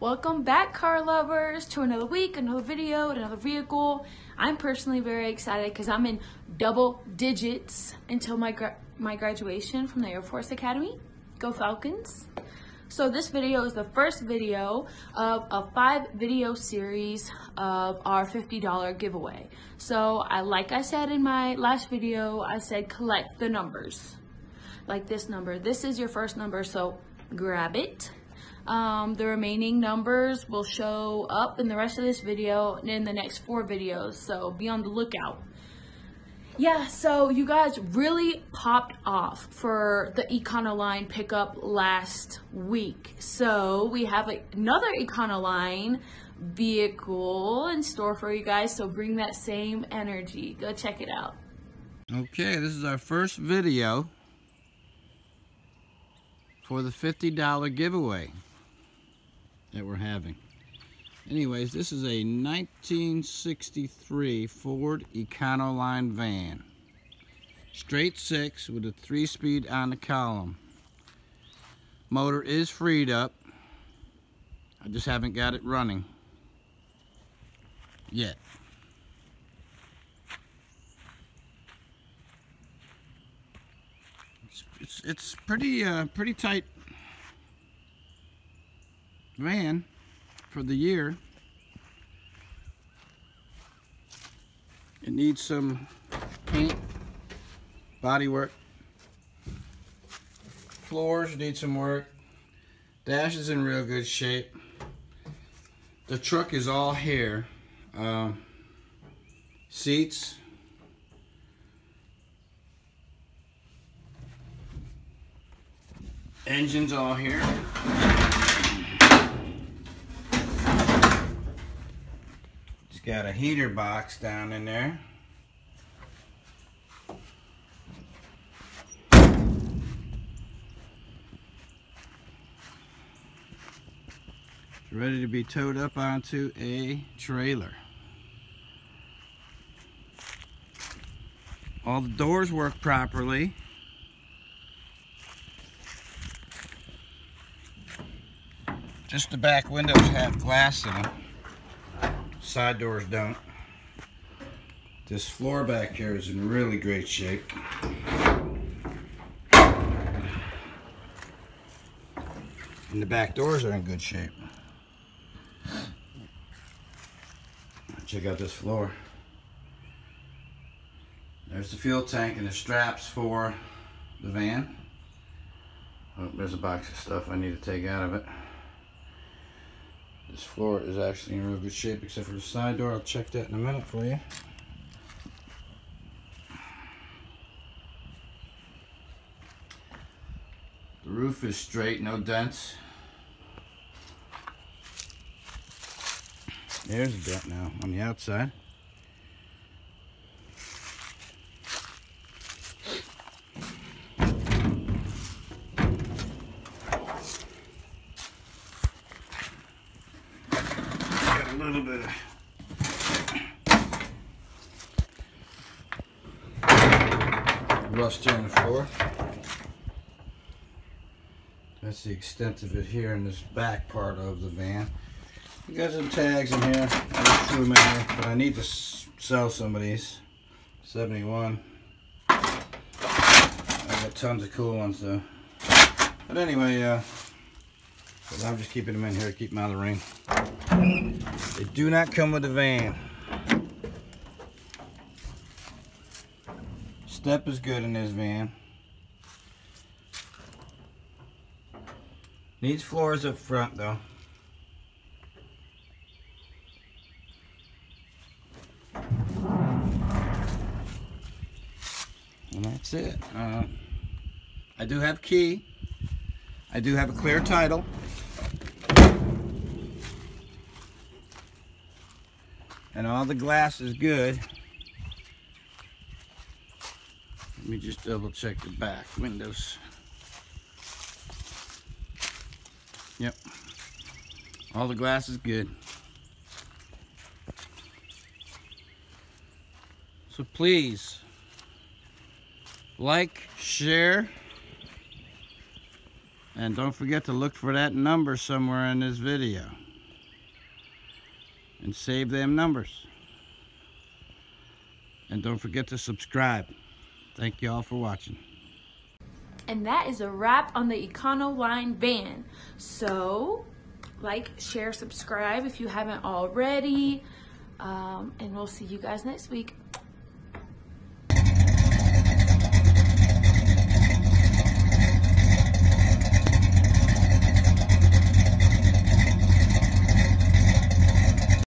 Welcome back, car lovers, to another week, another video, another vehicle. I'm personally very excited because I'm in double digits until my graduation from the Air Force Academy. Go Falcons. So this video is the first video of a 5-video series of our $50 giveaway. So like I said in my last video, I said collect the numbers. Like this number, this is your first number, so grab it. The remaining numbers will show up in the rest of this video and in the next 4 videos, so be on the lookout. Yeah, so you guys really popped off for the Econoline pickup last week. So we have another Econoline vehicle in store for you guys, so bring that same energy. Go check it out. Okay, this is our first video for the $50 giveaway that we're having. Anyways, this is a 1963 Ford Econoline van. Straight 6 with a 3-speed on the column. Motor is freed up. I just haven't got it running yet. It's pretty tight van for the year. It needs some paint, body work, floors need some work, dash is in real good shape. The truck is all here, seats, engine's all here. Got a heater box down in there. It's ready to be towed up onto a trailer. All the doors work properly. Just the back windows have glass in them. Side doors don't. This floor back here is in really great shape. And the back doors are in good shape. Check out this floor. There's the fuel tank and the straps for the van. Oh, there's a box of stuff I need to take out of it. This floor is actually in real good shape except for the side door. I'll check that in a minute for you. The roof is straight, no dents. There's a dent now on the outside. A little bit of rust here on the floor. That's the extent of it here in this back part of the van. We got some tags in here. I threw them in here, but I need to sell some of these. 71. I got tons of cool ones though. But anyway, I'm just keeping them in here to keep them out of the rain. They do not come with the van. Step is good in this van. Needs floors up front though. And that's it. I do have a key. I do have a clear title. And all the glass is good. Let me just double check the back windows. Yep. All the glass is good. So please, like, share, and don't forget to look for that number somewhere in this video. and save them numbers. And don't forget to subscribe. Thank you all for watching. And that is a wrap on the Econoline van. So, like, share, subscribe if you haven't already. And we'll see you guys next week.